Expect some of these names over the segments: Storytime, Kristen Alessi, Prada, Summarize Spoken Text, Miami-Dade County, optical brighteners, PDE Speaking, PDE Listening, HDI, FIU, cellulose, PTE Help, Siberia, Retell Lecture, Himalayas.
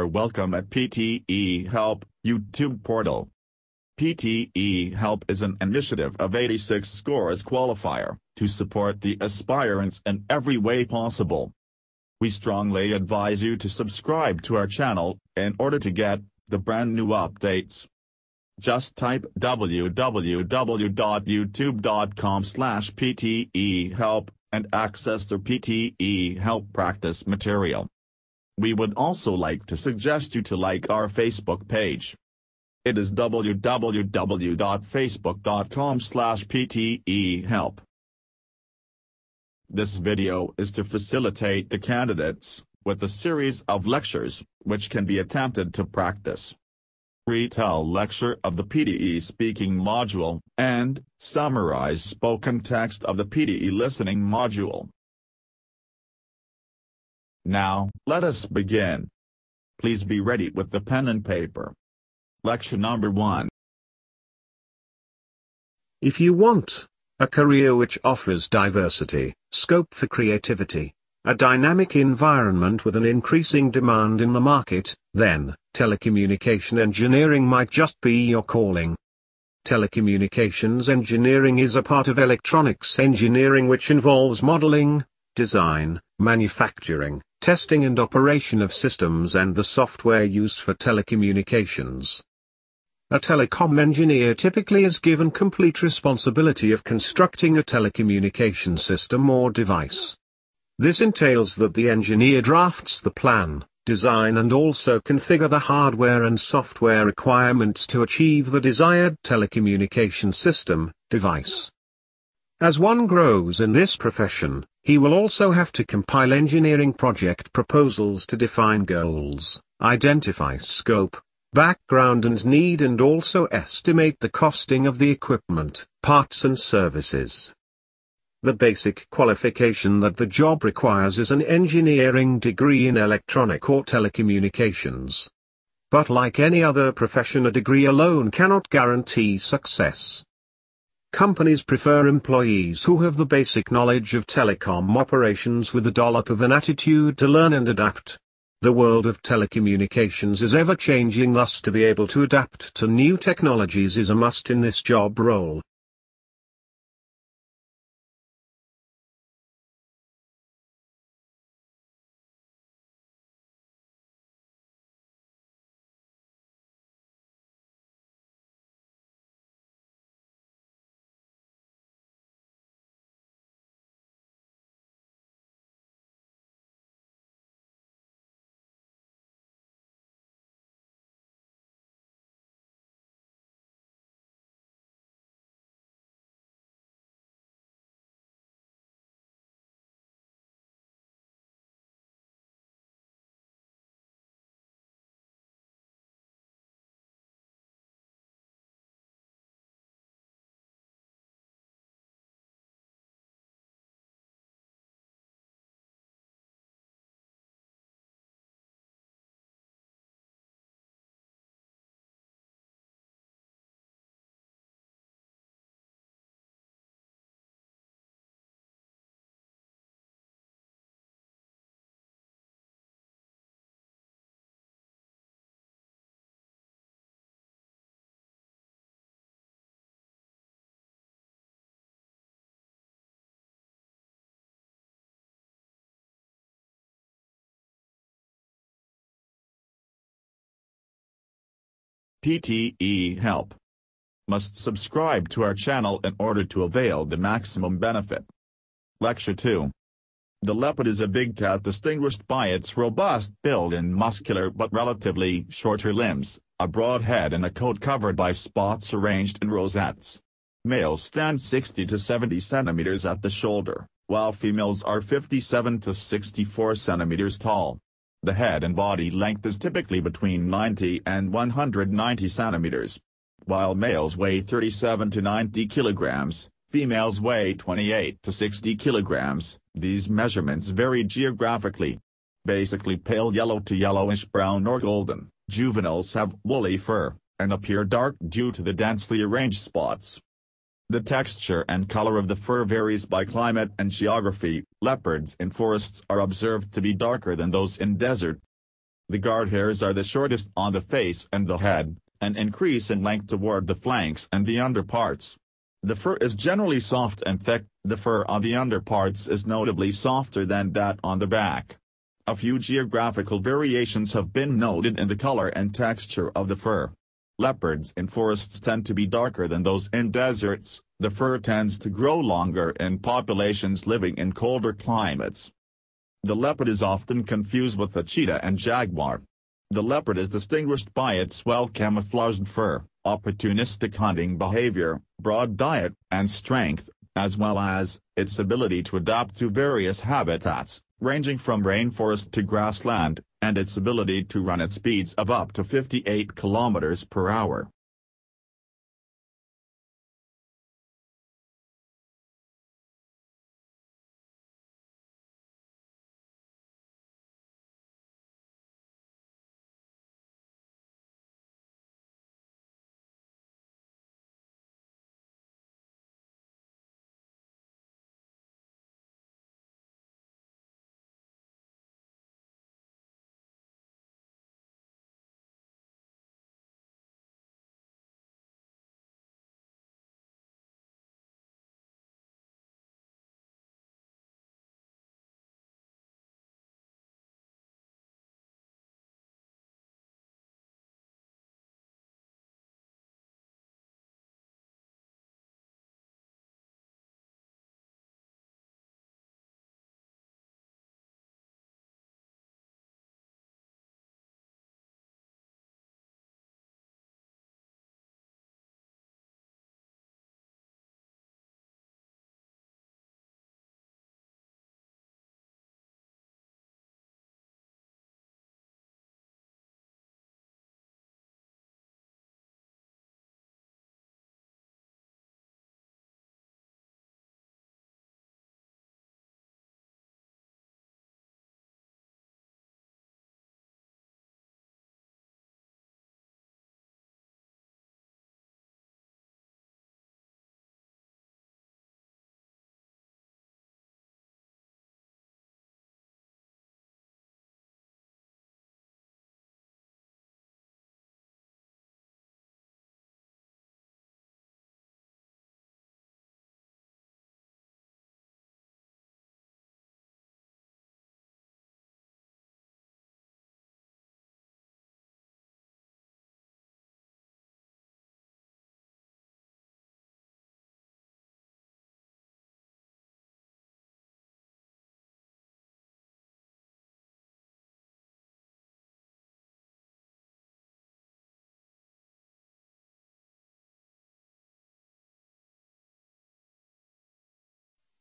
are welcome at PTE Help YouTube portal. PTE Help is an initiative of 86 Scores Qualifier, to support the aspirants in every way possible. We strongly advise you to subscribe to our channel, in order to get the brand new updates. Just type www.youtube.com/PTE Help, and access the PTE Help practice material. We would also like to suggest you to like our Facebook page. It is www.facebook.com/PTE Help. This video is to facilitate the candidates with a series of lectures, which can be attempted to practice. Retell lecture of the PDE Speaking module, and summarize spoken text of the PDE Listening module. Now, let us begin. Please be ready with the pen and paper. Lecture number 1. If you want a career which offers diversity, scope for creativity, a dynamic environment with an increasing demand in the market, then telecommunication engineering might just be your calling. Telecommunications engineering is a part of electronics engineering which involves modeling, design, manufacturing, testing and operation of systems and the software used for telecommunications. A telecom engineer typically is given complete responsibility of constructing a telecommunication system or device. This entails that the engineer drafts the plan, design and also configure the hardware and software requirements to achieve the desired telecommunication system, device. As one grows in this profession, he will also have to compile engineering project proposals to define goals, identify scope, background and need and also estimate the costing of the equipment, parts and services. The basic qualification that the job requires is an engineering degree in electronic or telecommunications. But like any other profession, a degree alone cannot guarantee success. Companies prefer employees who have the basic knowledge of telecom operations with a dollop of an attitude to learn and adapt. The world of telecommunications is ever-changing, thus to be able to adapt to new technologies is a must in this job role. PTE Help. Must subscribe to our channel in order to avail the maximum benefit. Lecture 2. The leopard is a big cat distinguished by its robust build and muscular but relatively shorter limbs, a broad head and a coat covered by spots arranged in rosettes. Males stand 60 to 70 centimeters at the shoulder, while females are 57 to 64 centimeters tall. The head and body length is typically between 90 and 190 centimeters. While males weigh 37 to 90 kilograms, females weigh 28 to 60 kilograms. These measurements vary geographically. Basically pale yellow to yellowish brown or golden, juveniles have woolly fur, and appear dark due to the densely arranged spots. The texture and color of the fur varies by climate and geography. Leopards in forests are observed to be darker than those in desert. The guard hairs are the shortest on the face and the head, and increase in length toward the flanks and the underparts. The fur is generally soft and thick. The fur on the underparts is notably softer than that on the back. A few geographical variations have been noted in the color and texture of the fur. Leopards in forests tend to be darker than those in deserts. The fur tends to grow longer in populations living in colder climates. The leopard is often confused with the cheetah and jaguar. The leopard is distinguished by its well-camouflaged fur, opportunistic hunting behavior, broad diet, and strength, as well as its ability to adapt to various habitats, ranging from rainforest to grassland, and its ability to run at speeds of up to 58 kilometers per hour.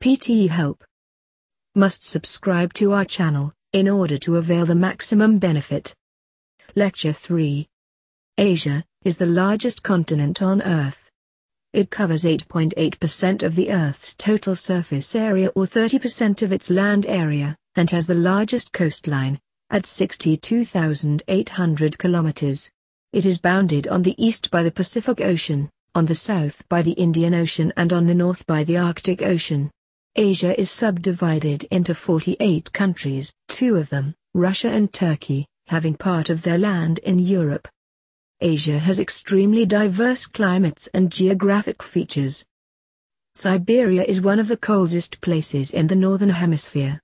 PTE Help. Must subscribe to our channel in order to avail the maximum benefit. Lecture 3. Asia is the largest continent on Earth. It covers 8.8% of the Earth's total surface area or 30% of its land area, and has the largest coastline, at 62,800 kilometers. It is bounded on the east by the Pacific Ocean, on the south by the Indian Ocean, and on the north by the Arctic Ocean. Asia is subdivided into 48 countries, two of them, Russia and Turkey, having part of their land in Europe. Asia has extremely diverse climates and geographic features. Siberia is one of the coldest places in the northern hemisphere.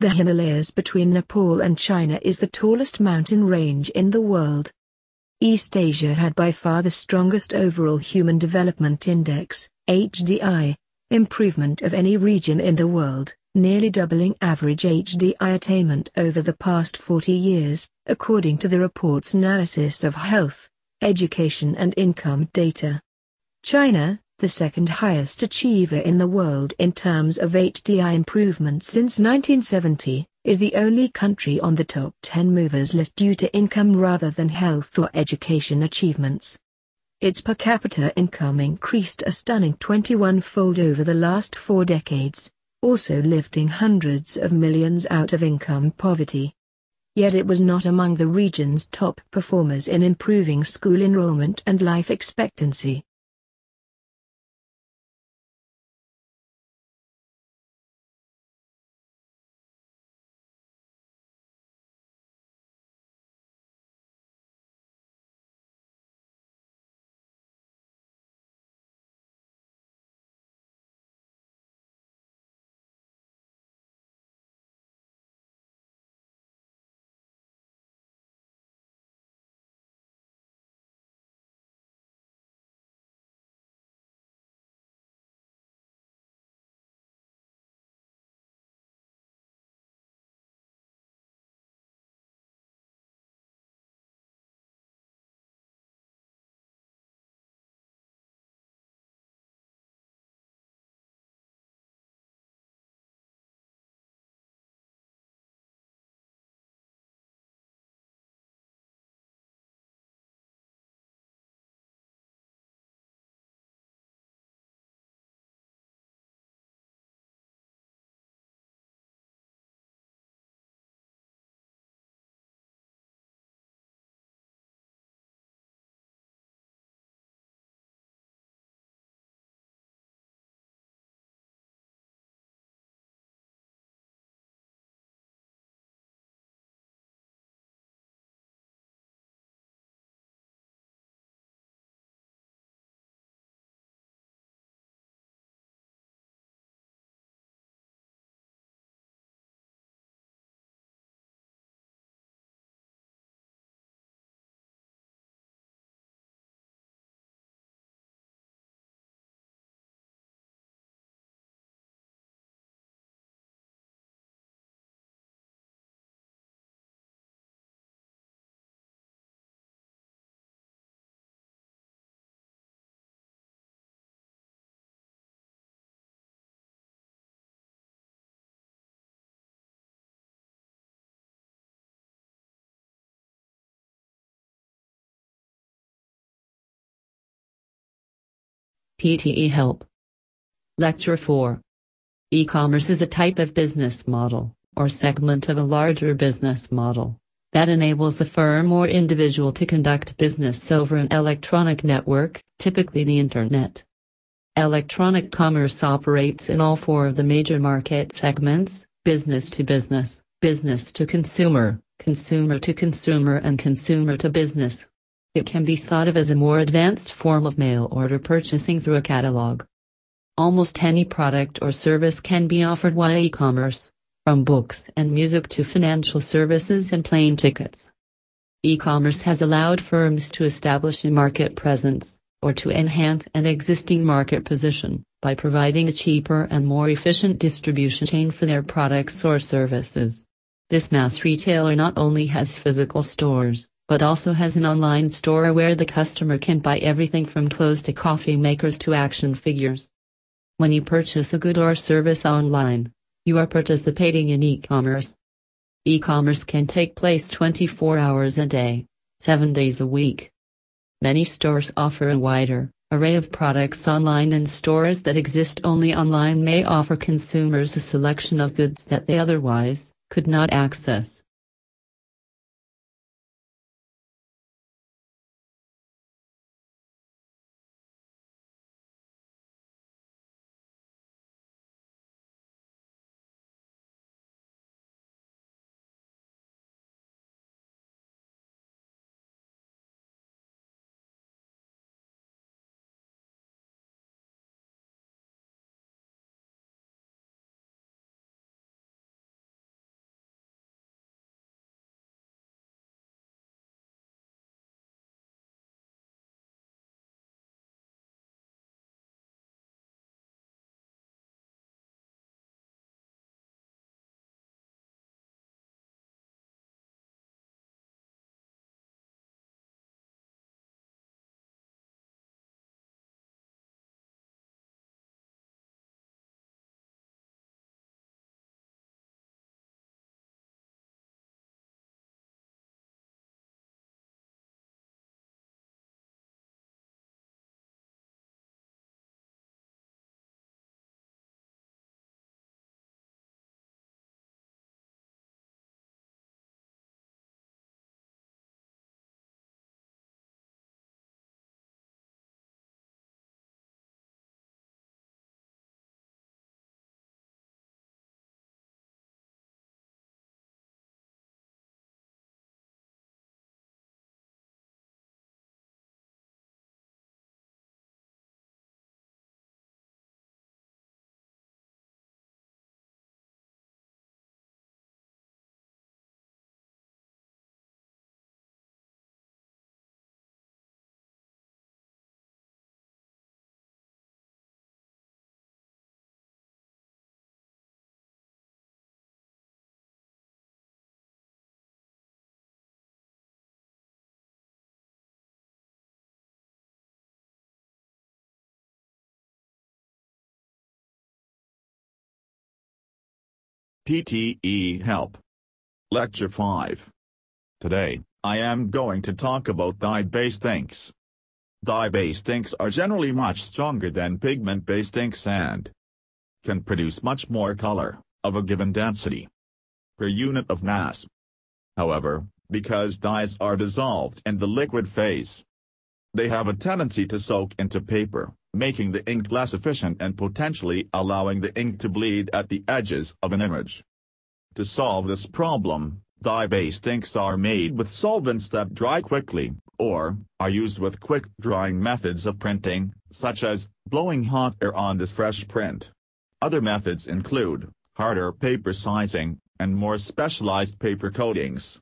The Himalayas between Nepal and China is the tallest mountain range in the world. East Asia had by far the strongest overall Human Development Index, HDI, improvement of any region in the world, nearly doubling average HDI attainment over the past 40 years, according to the report's analysis of health, education and income data. China, the second highest achiever in the world in terms of HDI improvement since 1970, is the only country on the top 10 movers list due to income rather than health or education achievements. Its per capita income increased a stunning 21-fold over the last 4 decades, also lifting hundreds of millions out of income poverty. Yet it was not among the region's top performers in improving school enrollment and life expectancy. PTE Help. Lecture 4. E-commerce is a type of business model, or segment of a larger business model, that enables a firm or individual to conduct business over an electronic network, typically the Internet. Electronic commerce operates in all four of the major market segments: business-to-business, business-to-consumer, consumer-to-consumer, and consumer-to-business. It can be thought of as a more advanced form of mail-order purchasing through a catalog. Almost any product or service can be offered via e-commerce, from books and music to financial services and plane tickets. E-commerce has allowed firms to establish a market presence, or to enhance an existing market position, by providing a cheaper and more efficient distribution chain for their products or services. This mass retailer not only has physical stores, but also has an online store where the customer can buy everything from clothes to coffee makers to action figures. When you purchase a good or service online, you are participating in e-commerce. E-commerce can take place 24 hours a day, 7 days a week. Many stores offer a wider array of products online, and stores that exist only online may offer consumers a selection of goods that they otherwise could not access. PTE Help. Lecture 5. Today, I am going to talk about dye-based inks. Dye-based inks are generally much stronger than pigment-based inks and can produce much more color, of a given density, per unit of mass. However, because dyes are dissolved in the liquid phase, they have a tendency to soak into paper, making the ink less efficient and potentially allowing the ink to bleed at the edges of an image. To solve this problem, dye-based inks are made with solvents that dry quickly, or are used with quick drying methods of printing, such as blowing hot air on this fresh print. Other methods include harder paper sizing and more specialized paper coatings.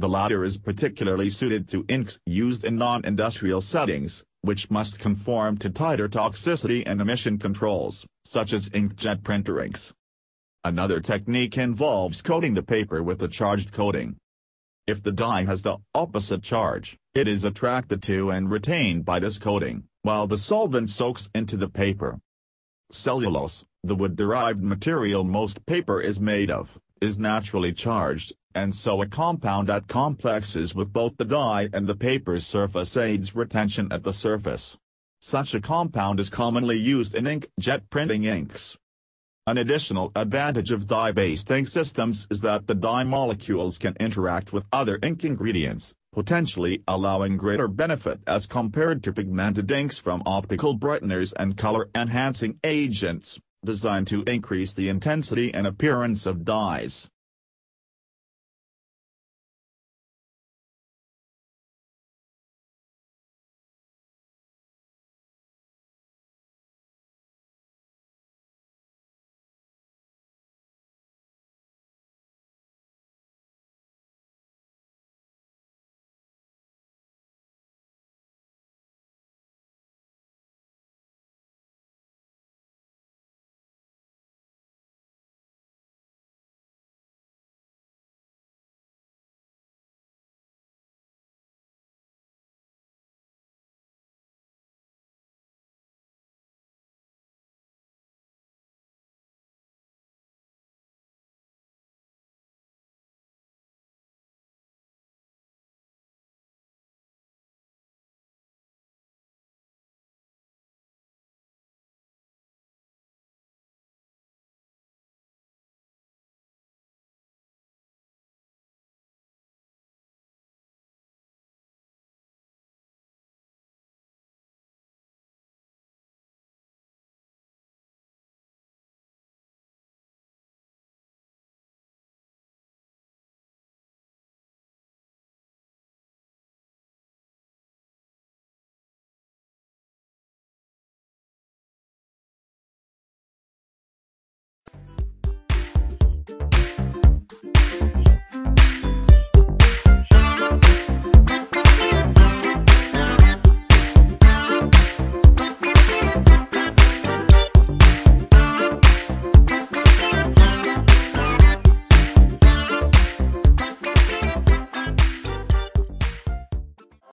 The latter is particularly suited to inks used in non-industrial settings, which must conform to tighter toxicity and emission controls, such as inkjet printer inks. Another technique involves coating the paper with a charged coating. If the dye has the opposite charge, it is attracted to and retained by this coating, while the solvent soaks into the paper. Cellulose, the wood-derived material most paper is made of, is naturally charged, and so a compound that complexes with both the dye and the paper's surface aids retention at the surface. Such a compound is commonly used in inkjet printing inks. An additional advantage of dye-based ink systems is that the dye molecules can interact with other ink ingredients, potentially allowing greater benefit as compared to pigmented inks from optical brighteners and color-enhancing agents, designed to increase the intensity and appearance of dyes.